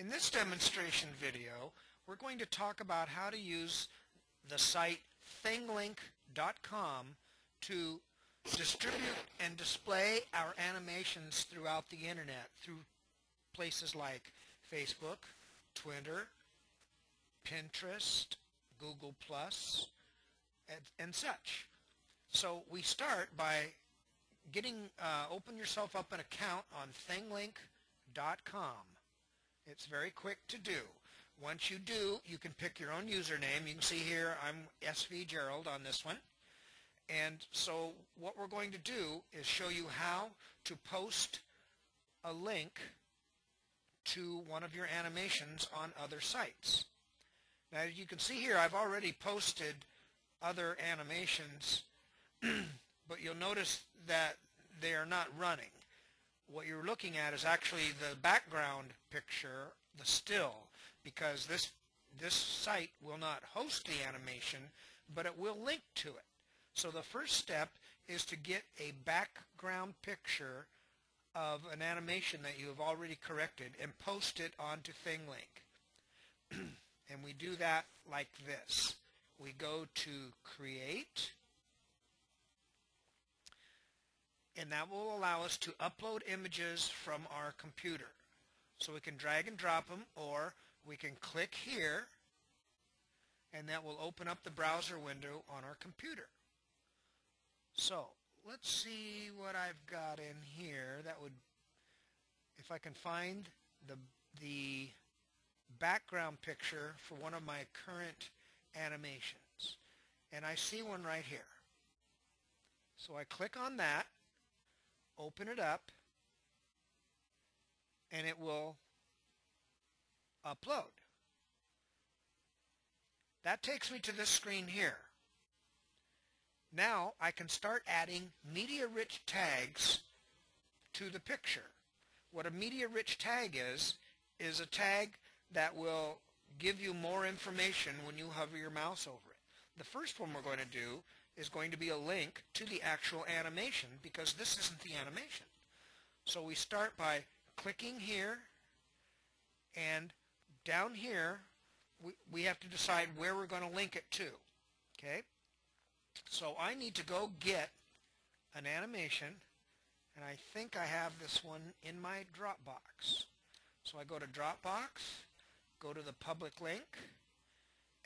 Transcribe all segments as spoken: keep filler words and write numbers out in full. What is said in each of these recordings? In this demonstration video, we're going to talk about how to use the site Thing Link dot com to distribute and display our animations throughout the internet through places like Facebook, Twitter, Pinterest, Google plus, and, and such. So we start by getting uh, open yourself up an account on Thing Link dot com. It's very quick to do. Once you do, you can pick your own username. You can see here I'm S V Gerald on this one. And so what we're going to do is show you how to post a link to one of your animations on other sites. Now you can see here I've already posted other animations, but you'll notice that they are not running. What you're looking at is actually the background picture, the still, because this this site will not host the animation, but it will link to it. So the first step is to get a background picture of an animation that you have already corrected and post it onto ThingLink. And we do that like this. We go to Create, and that will allow us to upload images from our computer. So we can drag and drop them, or we can click here, and that will open up the browser window on our computer. So let's see what I've got in here. That would, if I can find the, the background picture for one of my current animations. And I see one right here. So I click on that, open it up, and it will upload. That takes me to this screen here. Now I can start adding media-rich tags to the picture. What a media-rich tag is, is a tag that will give you more information when you hover your mouse over it. The first one we're going to do is going to be a link to the actual animation, because this isn't the animation. So we start by clicking here, and down here we, we have to decide where we're going to link it to. Okay? So I need to go get an animation, and I think I have this one in my Dropbox. So I go to Dropbox, go to the public link,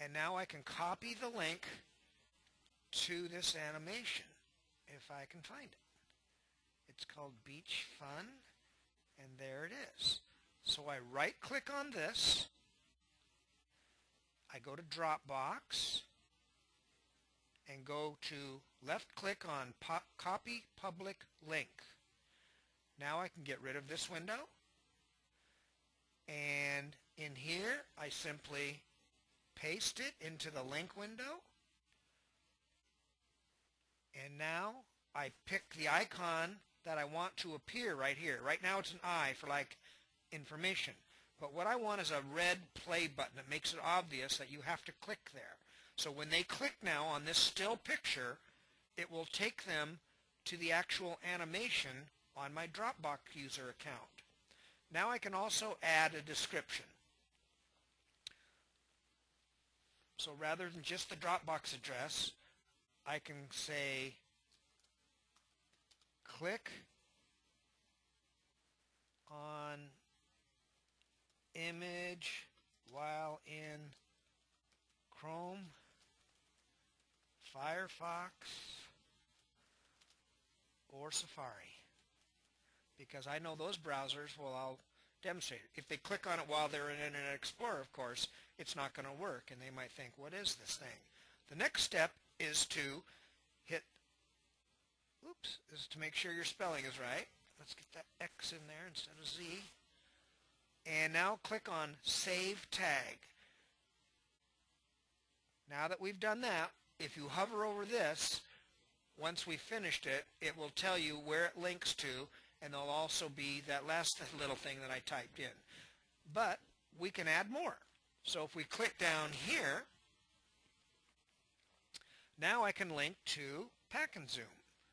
and now I can copy the link to this animation if I can find it. It's called Beach Fun, and there it is. So I right click on this, I go to Dropbox, and go to left click on Copy Public Link. Now I can get rid of this window, and in here I simply paste it into the link window, and now I pick the icon that I want to appear right here. Right now it's an eye for like information, but what I want is a red play button that makes it obvious that you have to click there. So when they click now on this still picture, it will take them to the actual animation on my Dropbox user account. Now I can also add a description. So rather than just the Dropbox address, I can say click on image while in Chrome, Firefox, or Safari, because I know those browsers will all demonstrate it. If they click on it while they're in Internet Explorer, of course, it's not going to work, and they might think, what is this thing? The next step is to hit, oops, is to make sure your spelling is right. Let's get that X in there instead of Z. And now click on Save Tag. Now that we've done that, if you hover over this, once we've finished it, it will tell you where it links to, and there'll also be that last little thing that I typed in. But we can add more. So if we click down here, now I can link to Pac-n-Zoom.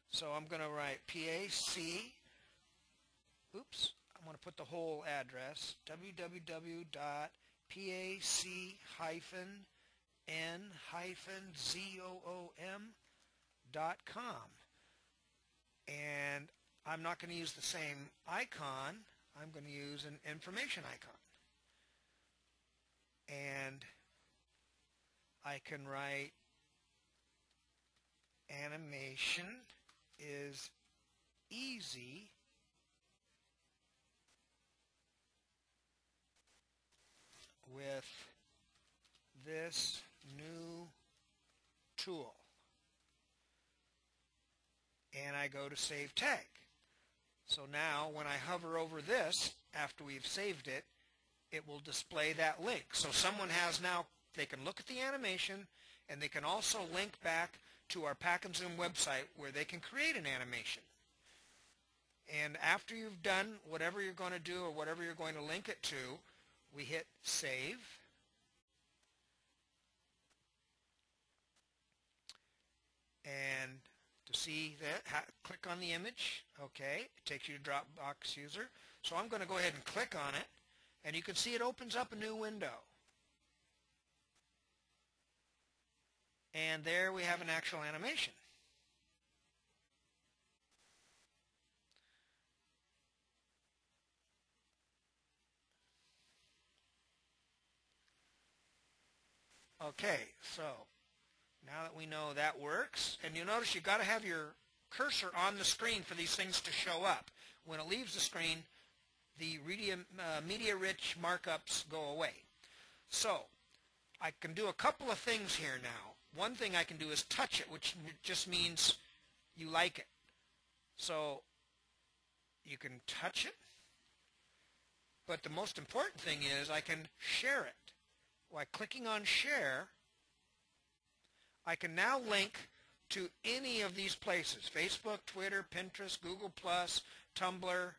So I'm going to write P A C, oops, I'm going to put the whole address, w w w dot pac dash n dash zoom dot com. And I'm not going to use the same icon. I'm going to use an information icon. And I can write animation is easy with this new tool. And I go to save tag. So now when I hover over this after we've saved it, it will display that link. So someone has now, they can look at the animation and they can also link back to our Pac and Zoom website where they can create an animation. And after you've done whatever you're going to do or whatever you're going to link it to, we hit save. And to see that, ha, click on the image. Okay, it takes you to Dropbox user. So I'm going to go ahead and click on it. And you can see it opens up a new window. And there we have an actual animation. Okay, so now that we know that works, and you notice you've got to have your cursor on the screen for these things to show up. When it leaves the screen, the media-rich markups go away. So I can do a couple of things here now. One thing I can do is touch it, which just means you like it. So you can touch it, but the most important thing is I can share it. By clicking on share, I can now link to any of these places: Facebook, Twitter, Pinterest, Google plus, Tumblr,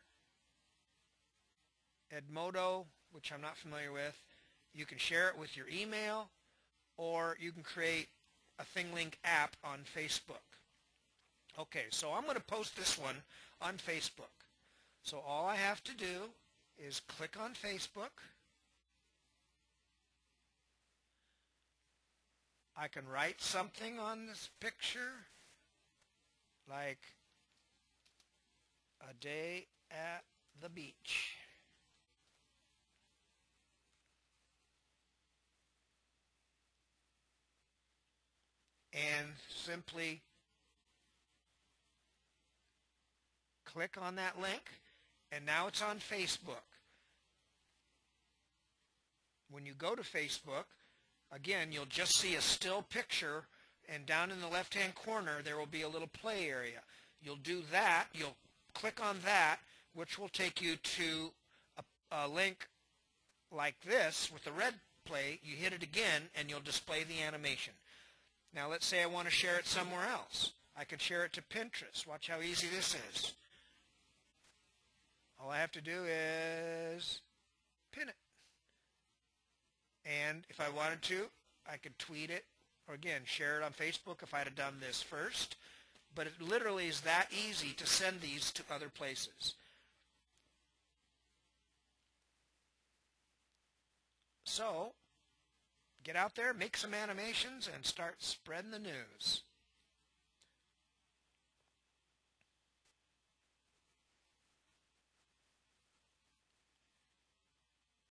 Edmodo, which I'm not familiar with. You can share it with your email, or you can create a ThingLink app on Facebook. Okay, so I'm going to post this one on Facebook. So all I have to do is click on Facebook. I can write something on this picture, like a day at the beach. And simply click on that link, and now it's on Facebook. When you go to Facebook, again, you'll just see a still picture, and down in the left-hand corner there will be a little play area. You'll do that, you'll click on that, which will take you to a, a link like this with the red play. You hit it again, and you'll display the animation. Now let's say I want to share it somewhere else. I could share it to Pinterest. Watch how easy this is. All I have to do is pin it. And if I wanted to, I could tweet it, or again, share it on Facebook if I had done this first. But it literally is that easy to send these to other places. So, get out there, make some animations, and start spreading the news.